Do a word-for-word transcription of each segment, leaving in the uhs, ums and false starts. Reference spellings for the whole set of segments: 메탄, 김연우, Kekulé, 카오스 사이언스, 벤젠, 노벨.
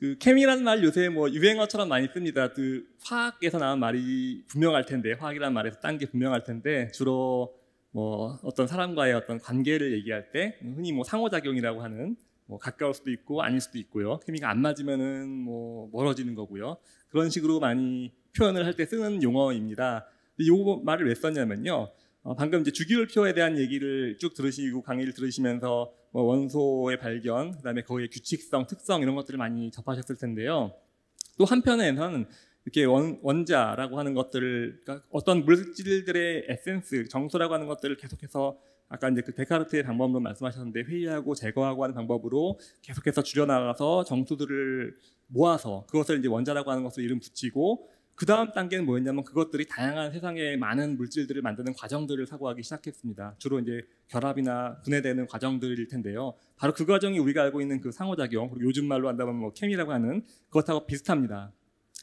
그 케미라는 말 요새 뭐 유행어처럼 많이 씁니다. 그 화학에서 나온 말이 분명할 텐데, 화학이라는 말에서 딴 게 분명할 텐데, 주로 뭐 어떤 사람과의 어떤 관계를 얘기할 때 흔히 뭐 상호작용이라고 하는, 뭐 가까울 수도 있고 아닐 수도 있고요. 케미가 안 맞으면은 뭐 멀어지는 거고요. 그런 식으로 많이 표현을 할 때 쓰는 용어입니다. 근데 요 말을 왜 썼냐면요. 어 방금 이제 주기율표에 대한 얘기를 쭉 들으시고 강의를 들으시면서 뭐 원소의 발견, 그다음에 거기에 규칙성, 특성 이런 것들을 많이 접하셨을 텐데요. 또 한편에는 이렇게 원, 원자라고 하는 것들을, 그러니까 어떤 물질들의 에센스, 정수라고 하는 것들을 계속해서 아까 이제 그 데카르트의 방법으로 말씀하셨는데, 회의하고 제거하고 하는 방법으로 계속해서 줄여나가서 정수들을 모아서 그것을 이제 원자라고 하는 것을 이름 붙이고, 그 다음 단계는 뭐였냐면 그것들이 다양한 세상의 많은 물질들을 만드는 과정들을 사고하기 시작했습니다. 주로 이제 결합이나 분해되는 과정들일 텐데요. 바로 그 과정이 우리가 알고 있는 그 상호작용, 그리고 요즘 말로 한다면 뭐 케미라고 하는 그것하고 비슷합니다.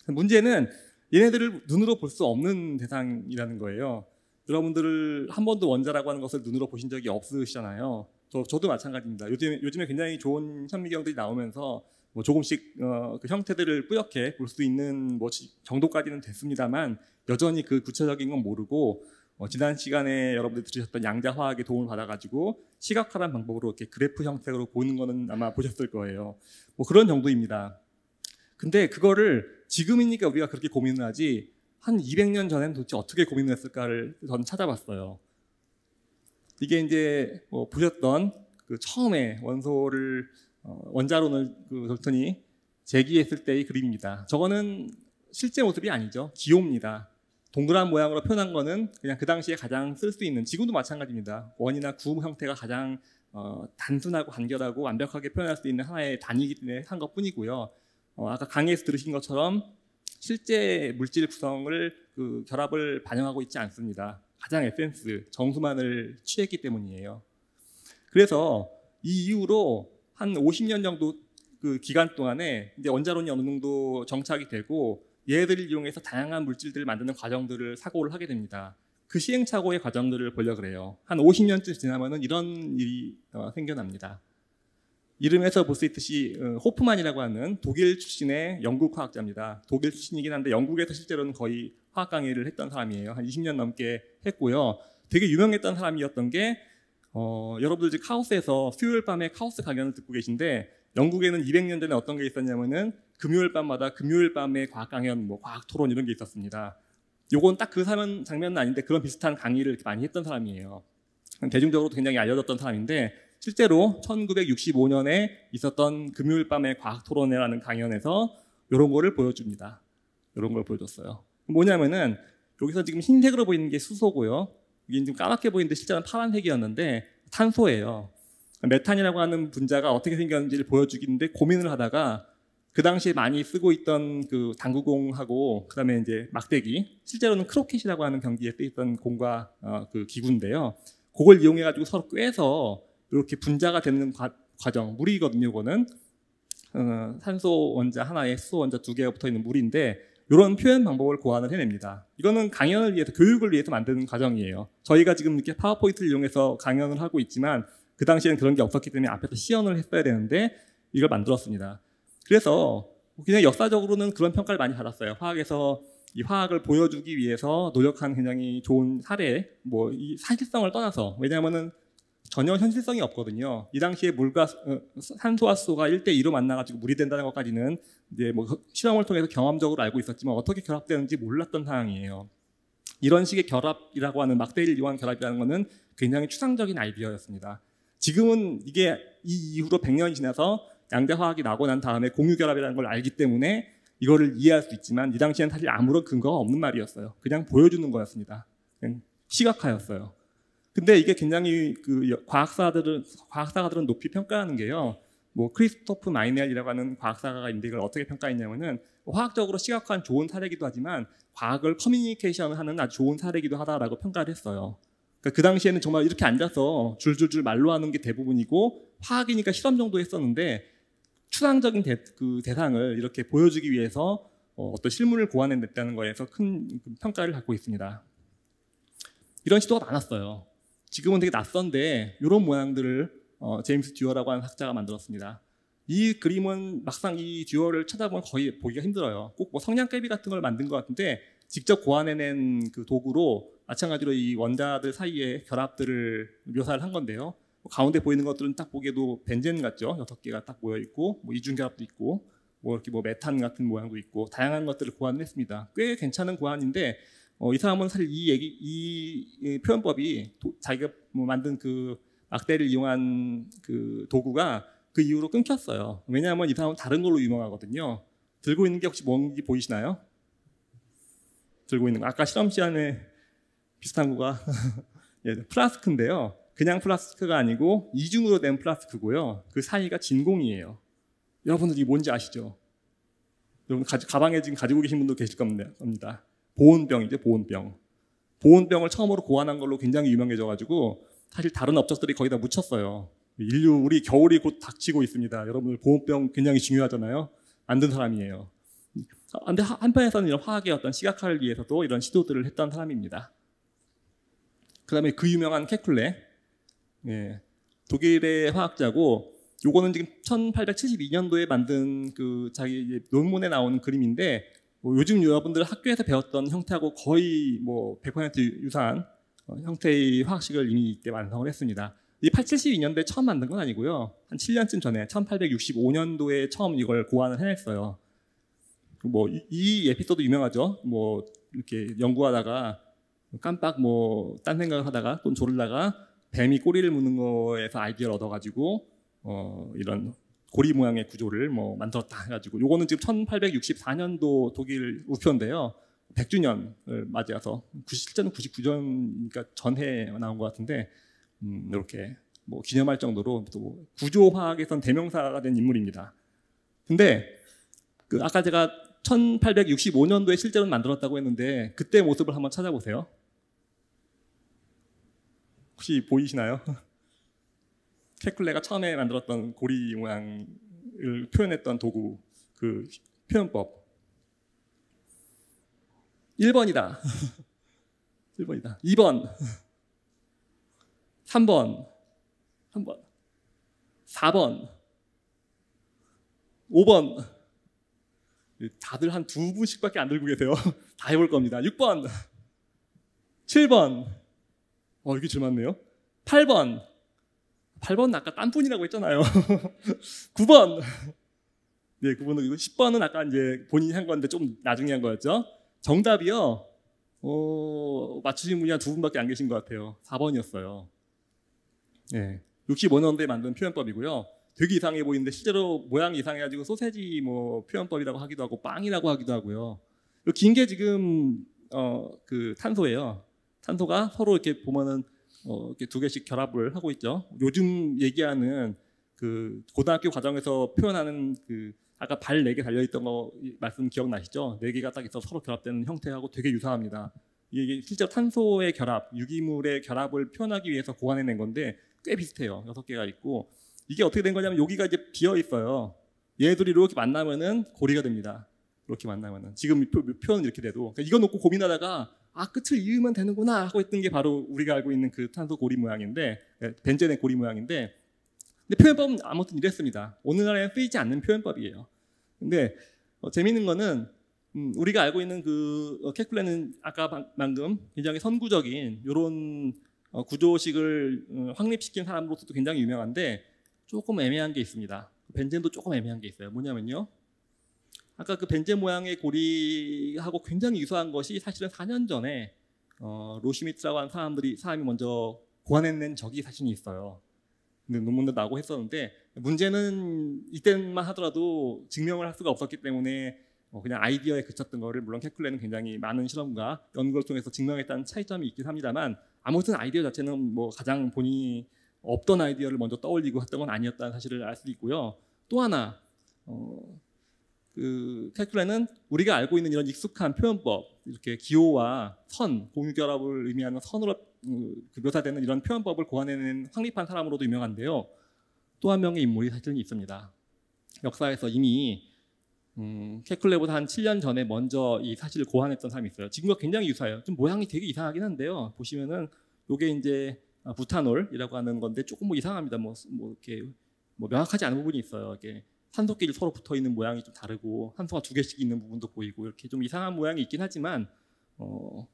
문제는 얘네들을 눈으로 볼 수 없는 대상이라는 거예요. 여러분들을 한 번도 원자라고 하는 것을 눈으로 보신 적이 없으시잖아요. 저, 저도 마찬가지입니다. 요즘, 요즘에 굉장히 좋은 현미경들이 나오면서 뭐 조금씩 어, 그 형태들을 뿌옇게 볼 수 있는 뭐 정도까지는 됐습니다만, 여전히 그 구체적인 건 모르고, 어, 지난 시간에 여러분들이 들으셨던 양자화학의 도움을 받아가지고 시각화라는 방법으로 이렇게 그래프 형태로 보는 거는 아마 보셨을 거예요. 뭐 그런 정도입니다. 근데 그거를 지금이니까 우리가 그렇게 고민을 하지, 한 이백 년 전에는 도대체 어떻게 고민을 했을까를 저는 찾아봤어요. 이게 이제 뭐 보셨던 그 처음에 원소를 어, 원자론을 그 돌턴이 제기했을 때의 그림입니다. 저거는 실제 모습이 아니죠. 기호입니다. 동그란 모양으로 표현한 거는 그냥 그 당시에 가장 쓸 수 있는, 지금도 마찬가지입니다. 원이나 구 형태가 가장 어, 단순하고 간결하고 완벽하게 표현할 수 있는 하나의 단위이기 때문에 한 것뿐이고요. 어, 아까 강의에서 들으신 것처럼 실제 물질 구성을, 그 결합을 반영하고 있지 않습니다. 가장 에센스, 정수만을 취했기 때문이에요. 그래서 이 이후로 한 오십 년 정도 그 기간 동안에 이제 원자론이 어느 정도 정착이 되고, 얘들을 이용해서 다양한 물질들을 만드는 과정들을 사고를 하게 됩니다. 그 시행착오의 과정들을 보려고 해요. 한 오십 년쯤 지나면은 이런 일이 어, 생겨납니다. 이름에서 볼 수 있듯이 호프만이라고 하는 독일 출신의 영국 화학자입니다. 독일 출신이긴 한데 영국에서 실제로는 거의 화학 강의를 했던 사람이에요. 한 이십 년 넘게 했고요. 되게 유명했던 사람이었던 게, 어, 여러분들 지금 카오스에서 수요일 밤에 카오스 강연을 듣고 계신데, 영국에는 이백 년 전에 어떤 게 있었냐면은 금요일 밤마다 금요일 밤에 과학 강연, 뭐 과학 토론 이런 게 있었습니다. 요건 딱 그 장면은 아닌데 그런 비슷한 강의를 많이 했던 사람이에요. 대중적으로도 굉장히 알려졌던 사람인데, 실제로 천구백육십오 년에 있었던 금요일 밤의 과학토론회라는 강연에서 이런 거를 보여줍니다. 이런 걸 보여줬어요. 뭐냐면은 여기서 지금 흰색으로 보이는 게 수소고요. 이게 지금 까맣게 보이는데 실제는 파란색이었는데 탄소예요. 메탄이라고 하는 분자가 어떻게 생겼는지를 보여주기인데, 고민을 하다가 그 당시에 많이 쓰고 있던 그 당구공하고 그다음에 이제 막대기, 실제로는 크로켓이라고 하는 경기에 쓰였던 공과 어, 그 기구인데요. 그걸 이용해가지고 서로 꿰서 이렇게 분자가 되는 과, 과정, 물이거든요. 이거는 어, 탄소 원자 하나에 수소 원자 두 개가 붙어 있는 물인데, 이런 표현 방법을 고안을 해냅니다. 이거는 강연을 위해서, 교육을 위해서 만드는 과정이에요. 저희가 지금 이렇게 파워포인트를 이용해서 강연을 하고 있지만 그 당시에는 그런 게 없었기 때문에 앞에서 시연을 했어야 되는데 이걸 만들었습니다. 그래서 그냥 역사적으로는 그런 평가를 많이 받았어요. 화학에서 이 화학을 보여주기 위해서 노력한 굉장히 좋은 사례, 뭐 이 사실성을 떠나서, 왜냐하면은 전혀 현실성이 없거든요. 이 당시에 물과 산소와 수소가 일 대 이로 만나가지고 물이 된다는 것까지는 이제 뭐 실험을 통해서 경험적으로 알고 있었지만 어떻게 결합되는지 몰랐던 상황이에요. 이런 식의 결합이라고 하는, 막대기를 이용한 결합이라는 것은 굉장히 추상적인 아이디어였습니다. 지금은 이게 이 이후로 백 년이 지나서 양자화학이 나고 난 다음에 공유결합이라는 걸 알기 때문에 이거를 이해할 수 있지만, 이 당시에는 사실 아무런 근거가 없는 말이었어요. 그냥 보여주는 거였습니다. 그냥 시각화였어요. 근데 이게 굉장히 그 과학사들은, 과학사가들은 높이 평가하는 게요. 뭐 크리스토프 마이넬이라고 하는 과학사가 있는데 이걸 어떻게 평가했냐면은, 화학적으로 시각화한 좋은 사례이기도 하지만 과학을 커뮤니케이션하는 아주 좋은 사례이기도 하다라고 평가를 했어요. 그러니까 그 당시에는 정말 이렇게 앉아서 줄줄줄 말로 하는 게 대부분이고, 화학이니까 실험 정도 했었는데 추상적인 대, 그 대상을 이렇게 보여주기 위해서 어, 어떤 실물을 고안해냈다는 거에서 큰 평가를 갖고 있습니다. 이런 시도가 많았어요. 지금은 되게 낯선데 이런 모양들을 어, 제임스 듀어라고 하는 학자가 만들었습니다. 이 그림은 막상 이 듀얼을 찾아보면 거의 보기가 힘들어요. 꼭 뭐 성냥개비 같은 걸 만든 것 같은데 직접 고안해낸 그 도구로 마찬가지로 이 원자들 사이의 결합들을 묘사를 한 건데요. 가운데 보이는 것들은 딱 보기에도 벤젠 같죠. 여섯 개가 딱 모여 있고 뭐 이중 결합도 있고 뭐 이렇게 뭐 메탄 같은 모양도 있고 다양한 것들을 고안했습니다. 꽤 괜찮은 고안인데 어, 이 사람은 사실 이 얘기 이 표현법이 도, 자기가 뭐 만든 그 막대를 이용한 그 도구가 그 이후로 끊겼어요. 왜냐하면 이 사람은 다른 걸로 유명하거든요. 들고 있는 게 혹시 뭔지 보이시나요? 들고 있는 거. 아까 실험 시간에 비슷한 거가 예, 플라스크인데요. 그냥 플라스크가 아니고 이중으로 된 플라스크고요. 그 사이가 진공이에요. 여러분들 이게 뭔지 아시죠? 여러분 가, 가방에 지금 가지고 계신 분도 계실 겁니다. 보온병이죠. 보온병. 보온병을 처음으로 고안한 걸로 굉장히 유명해져가지고 사실 다른 업적들이 거의 다 묻혔어요. 인류 우리 겨울이 곧 닥치고 있습니다. 여러분들 보온병 굉장히 중요하잖아요. 만든 사람이에요. 근데 한편에서는 이런 화학의 어떤 시각화를 위해서도 이런 시도들을 했던 사람입니다. 그다음에 그 유명한 케쿨레, 예, 독일의 화학자고, 요거는 지금 천팔백칠십이 년도에 만든 그 자기 논문에 나온 그림인데 뭐 요즘 여러분들 학교에서 배웠던 형태하고 거의 뭐 백 퍼센트 유사한 형태의 화학식을 이미 이때 완성을 했습니다. 이 팔칠십이 년도에 처음 만든 건 아니고요. 한 칠 년쯤 전에 천팔백육십오 년도에 처음 이걸 고안을 해냈어요. 뭐 이 에피소드 유명하죠. 뭐 이렇게 연구하다가 깜빡 뭐 딴 생각을 하다가 또는 졸다가 뱀이 꼬리를 무는 거에서 아이디어를 얻어가지고 어 이런 고리 모양의 구조를 뭐 만들었다 해가지고 요거는 지금 천팔백육십사 년도 독일 우표인데요. 백 주년을 맞이해서 실제는 구십구 년이니까 전해 나온 것 같은데 음 이렇게 뭐 기념할 정도로 또 구조화학에선 대명사가 된 인물입니다. 근데 그 아까 제가 천팔백육십오 년도에 실제로 만들었다고 했는데 그때 모습을 한번 찾아보세요. 혹시 보이시나요? 케쿨레가 처음에 만들었던 고리 모양을 표현했던 도구, 그 표현법. 일 번이다. 일 번이다. 이 번. 삼 번. 삼 번. 사 번. 오 번. 다들 한 두 분씩밖에 안 들고 계세요. 다 해볼 겁니다. 육 번, 칠 번, 어 이게 제일 많네요. 팔 번, 팔 번은 아까 딴 분이라고 했잖아요. 구 번, 네 구 번은 십 번은 아까 이제 본인이 한 건데 좀 나중에 한 거였죠. 정답이요. 어, 맞추신 분이 한 두 분밖에 안 계신 것 같아요. 사 번이었어요. 네, 육십오 년도에 만든 표현법이고요. 되게 이상해 보이는데 실제로 모양이 이상해가지고 소세지 뭐 표현법이라고 하기도 하고 빵이라고 하기도 하고요. 긴 게 지금 어 그 탄소예요. 탄소가 서로 이렇게 보면은 어 이렇게 두 개씩 결합을 하고 있죠. 요즘 얘기하는 그 고등학교 과정에서 표현하는 그 아까 발 네 개 달려 있던 거 말씀 기억나시죠? 네 개가 딱 있어 서로 결합되는 형태하고 되게 유사합니다. 이게 실제 탄소의 결합, 유기물의 결합을 표현하기 위해서 고안해낸 건데 꽤 비슷해요. 여섯 개가 있고. 이게 어떻게 된 거냐면 여기가 이제 비어 있어요. 얘들이 이렇게 만나면은 고리가 됩니다. 이렇게 만나면은 지금 표현은 이렇게 돼도 그러니까 이거 놓고 고민하다가 아 끝을 이으면 되는구나 하고 있던 게 바로 우리가 알고 있는 그 탄소 고리 모양인데 벤젠의 고리 모양인데 근데 표현법은 아무튼 이랬습니다. 오늘날에 쓰이지 않는 표현법이에요. 근데 어, 재미있는 거는 음, 우리가 알고 있는 그 어, 케쿨레는 아까 방, 방금 굉장히 선구적인 이런 어, 구조식을 음, 확립시킨 사람으로서도 굉장히 유명한데 조금 애매한 게 있습니다. 벤젠도 조금 애매한 게 있어요. 뭐냐면요. 아까 그 벤젠 모양의 고리하고 굉장히 유사한 것이 사실은 사 년 전에 어, 로시미트라고 하는 사람들이, 사람이 먼저 고안해낸 적이 사실은 있어요. 근데 논문도 나오고 했었는데 문제는 이때만 하더라도 증명을 할 수가 없었기 때문에 어, 그냥 아이디어에 그쳤던 거를 물론 케쿨레는 굉장히 많은 실험과 연구를 통해서 증명했다는 차이점이 있긴 합니다만 아무튼 아이디어 자체는 뭐 가장 본인이 없던 아이디어를 먼저 떠올리고 했던 건 아니었다는 사실을 알 수 있고요. 또 하나, 어, 그 케쿨레는 우리가 알고 있는 이런 익숙한 표현법, 이렇게 기호와 선, 공유결합을 의미하는 선으로 그 묘사되는 이런 표현법을 고안해낸 확립한 사람으로도 유명한데요. 또 한 명의 인물이 사실은 있습니다. 역사에서 이미 음, 케쿨레보다 한 칠 년 전에 먼저 이 사실을 고안했던 사람이 있어요. 지금과 굉장히 유사해요. 좀 모양이 되게 이상하긴 한데요. 보시면은 요게 이제 아, 부타놀이라고 하는 건데 조금 뭐 이상합니다. 뭐, 뭐 이렇게 뭐 명확하지 않은 부분이 있어요. 이게 산소끼리 서로 붙어있는 모양이 좀 다르고 산소가 두 개씩 있는 부분도 보이고 이렇게 좀 이상한 모양이 있긴 하지만 어,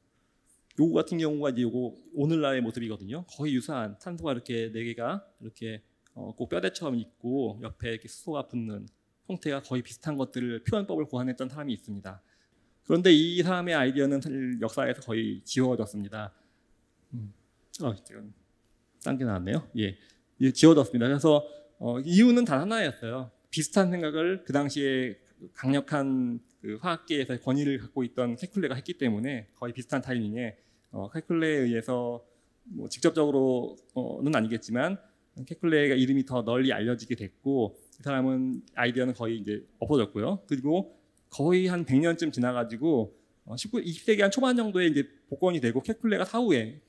요거 같은 경우가 이제 요거 오늘날의 모습이거든요. 거의 유사한 산소가 이렇게 네 개가 이렇게 어, 꼭 뼈대처럼 있고 옆에 이렇게 수소가 붙는 형태가 거의 비슷한 것들을 표현법을 고안했던 사람이 있습니다. 그런데 이 사람의 아이디어는 사실 역사에서 거의 지워졌습니다. 음. 어, 지금 딴 게 나왔네요. 예, 예, 지워졌습니다. 그래서 어, 이유는 단 하나였어요. 비슷한 생각을 그 당시에 강력한 그 화학계에서 권위를 갖고 있던 케쿨레가 했기 때문에 거의 비슷한 타이밍에 어, 케쿨레에 의해서 뭐 직접적으로는 아니겠지만 케쿨레가 이름이 더 널리 알려지게 됐고 이 사람은 아이디어는 거의 이제 없어졌고요. 그리고 거의 한 백 년쯤 지나가지고 이십 세기 한 초반 정도에 이제 복권이 되고 케쿨레가 사후에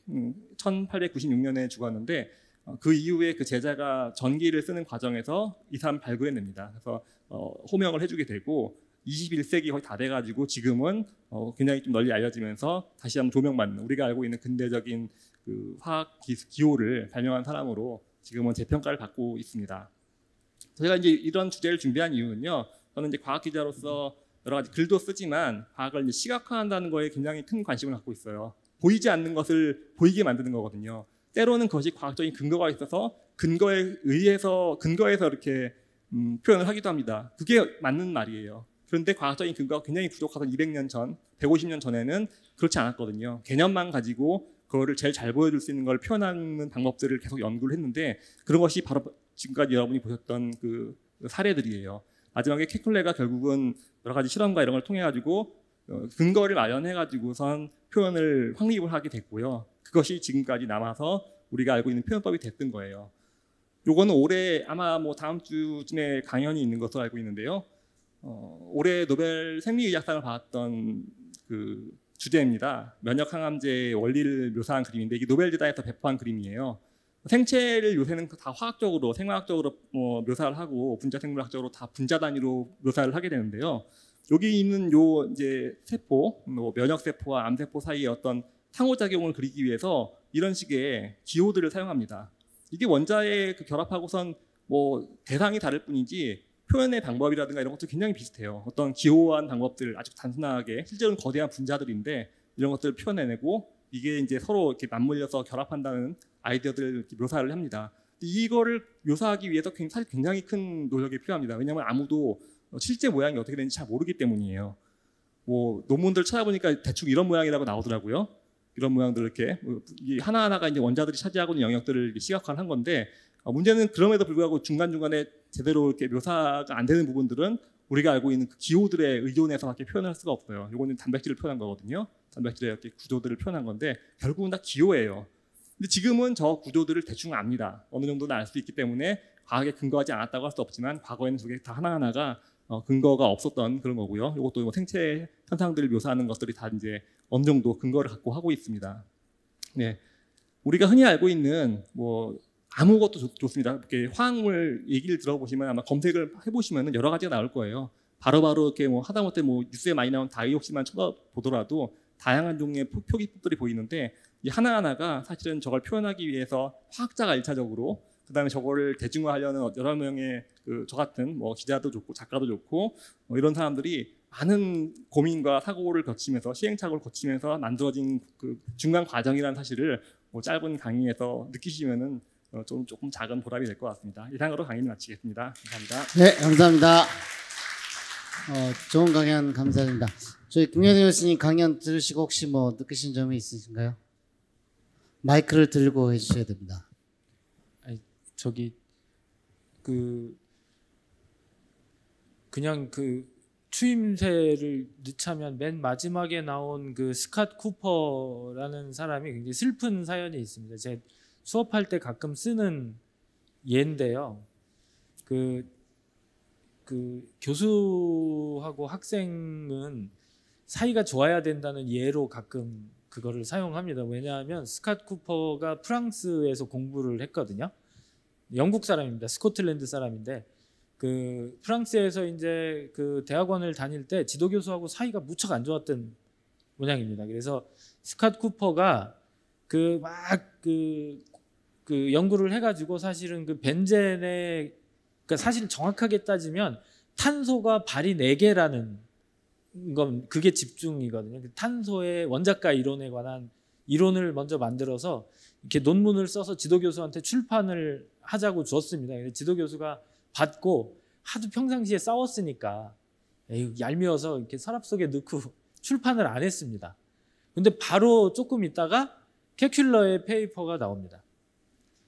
천팔백구십육 년에 죽었는데 그 이후에 그 제자가 전기를 쓰는 과정에서 이 사람 발굴해냅니다. 그래서 어, 호명을 해주게 되고 이십일 세기 거의 다 돼가지고 지금은 어, 굉장히 좀 널리 알려지면서 다시 한번 조명받는 우리가 알고 있는 근대적인 그 화학 기호를 발명한 사람으로 지금은 재평가를 받고 있습니다. 제가 이제 이런 주제를 준비한 이유는요. 저는 이제 과학 기자로서 여러 가지 글도 쓰지만 과학을 이제 시각화한다는 거에 굉장히 큰 관심을 갖고 있어요. 보이지 않는 것을 보이게 만드는 거거든요. 때로는 그것이 과학적인 근거가 있어서 근거에 의해서 근거에서 이렇게 음, 표현을 하기도 합니다. 그게 맞는 말이에요. 그런데 과학적인 근거가 굉장히 부족해서 이백 년 전, 백오십 년 전에는 그렇지 않았거든요. 개념만 가지고 그거를 제일 잘 보여줄 수 있는 걸 표현하는 방법들을 계속 연구를 했는데 그런 것이 바로 지금까지 여러분이 보셨던 그 사례들이에요. 마지막에 케쿨레가 결국은 여러 가지 실험과 이런 걸 통해 가지고 근거를 마련해 가지고선 표현을 확립을 하게 됐고요. 그것이 지금까지 남아서 우리가 알고 있는 표현법이 됐던 거예요. 요거는 올해 아마 뭐 다음 주쯤에 강연이 있는 것으로 알고 있는데요. 어, 올해 노벨 생리의학상을 받았던 그 주제입니다. 면역항암제의 원리를 묘사한 그림인데 이게 노벨재단에서 배포한 그림이에요. 생체를 요새는 다 화학적으로, 생화학적으로 뭐 묘사를 하고 분자생물학적으로 다 분자 단위로 묘사를 하게 되는데요. 여기 있는 요 이제 세포, 뭐 면역세포와 암세포 사이의 어떤 상호작용을 그리기 위해서 이런 식의 기호들을 사용합니다. 이게 원자에 결합하고선 뭐 대상이 다를 뿐이지 표현의 방법이라든가 이런 것도 굉장히 비슷해요. 어떤 기호한 방법들 아주 단순하게 실제로는 거대한 분자들인데 이런 것들을 표현해내고 이게 이제 서로 이렇게 맞물려서 결합한다는 아이디어들을 묘사를 합니다. 이거를 묘사하기 위해서 사실 굉장히 큰 노력이 필요합니다. 왜냐하면 아무도 실제 모양이 어떻게 되는지 잘 모르기 때문이에요. 뭐 논문들 찾아보니까 대충 이런 모양이라고 나오더라고요. 이런 모양들 이렇게 하나하나가 이제 원자들이 차지하고 있는 영역들을 시각화한 건데 문제는 그럼에도 불구하고 중간중간에 제대로 이렇게 묘사가 안 되는 부분들은 우리가 알고 있는 그 기호들의 의존에서밖에 표현할 수가 없어요. 이거는 단백질을 표현한 거거든요. 단백질의 이렇게 구조들을 표현한 건데 결국은 다 기호예요. 근데 지금은 저 구조들을 대충 압니다. 어느 정도는 알 수 있기 때문에 과학에 근거하지 않았다고 할 수 없지만 과거에는 저게 다 하나하나가 어, 근거가 없었던 그런 거고요. 이것도 뭐 생체 현상들을 묘사하는 것들이 다 이제 어느 정도 근거를 갖고 하고 있습니다. 네, 우리가 흔히 알고 있는 뭐 아무것도 좋, 좋습니다. 이렇게 화학물 얘기를 들어보시면 아마 검색을 해보시면 여러 가지가 나올 거예요. 바로바로 이렇게 뭐 하다못해 뭐 뉴스에 많이 나온 다이옥시만 쳐다보더라도 다양한 종류의 표기법들이 보이는데 이 하나하나가 사실은 저걸 표현하기 위해서 화학자가 일차적으로 그다음에 저거를 대중화하려는 여러 명의 그 저 같은 뭐 기자도 좋고 작가도 좋고 뭐 이런 사람들이 많은 고민과 사고를 거치면서 시행착오를 거치면서 만들어진 그 중간 과정이라는 사실을 뭐 짧은 강의에서 느끼시면은 어 좀 조금 작은 보람이 될 것 같습니다. 이상으로 강의를 마치겠습니다. 감사합니다. 네, 감사합니다. 어, 좋은 강연 감사합니다. 저희 김연우 교수님 강연 들으시고 혹시 뭐 느끼신 점이 있으신가요? 마이크를 들고 해주셔야 됩니다. 저기 그 그냥 그 추임새를 넣자면 맨 마지막에 나온 그 스캇 쿠퍼라는 사람이 굉장히 슬픈 사연이 있습니다. 제가 수업할 때 가끔 쓰는 예인데요. 그, 그 교수하고 학생은 사이가 좋아야 된다는 예로 가끔 그거를 사용합니다. 왜냐하면 스캇 쿠퍼가 프랑스에서 공부를 했거든요. 영국 사람입니다. 스코틀랜드 사람인데 그 프랑스에서 이제 그 대학원을 다닐 때 지도 교수하고 사이가 무척 안 좋았던 모양입니다. 그래서 스캇 쿠퍼가 그 막 그 그 연구를 해가지고 사실은 그 벤젠의 그러니까 사실 정확하게 따지면 탄소가 발이 네 개라는 건 그게 집중이거든요. 탄소의 원자가 이론에 관한 이론을 먼저 만들어서 이렇게 논문을 써서 지도 교수한테 출판을 하자고 줬습니다. 지도 교수가 받고 하도 평상시에 싸웠으니까 에이, 얄미워서 이렇게 서랍 속에 넣고 출판을 안 했습니다. 근데 바로 조금 있다가 케큘러의 페이퍼가 나옵니다.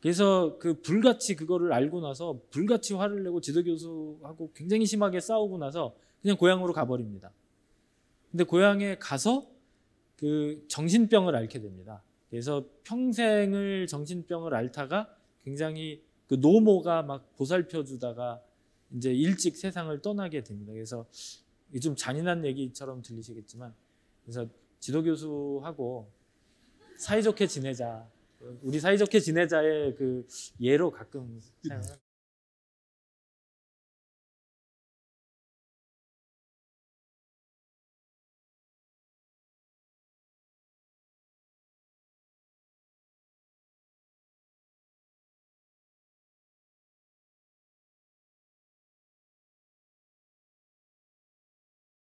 그래서 그 불같이 그거를 알고 나서 불같이 화를 내고 지도 교수하고 굉장히 심하게 싸우고 나서 그냥 고향으로 가버립니다. 근데 고향에 가서 그 정신병을 앓게 됩니다. 그래서 평생을 정신병을 앓다가 굉장히 그 노모가 막 보살펴주다가 이제 일찍 세상을 떠나게 됩니다. 그래서 좀 잔인한 얘기처럼 들리시겠지만, 그래서 지도 교수하고 사이좋게 지내자, 우리 사이좋게 지내자의 그 예로 가끔 사용합니다.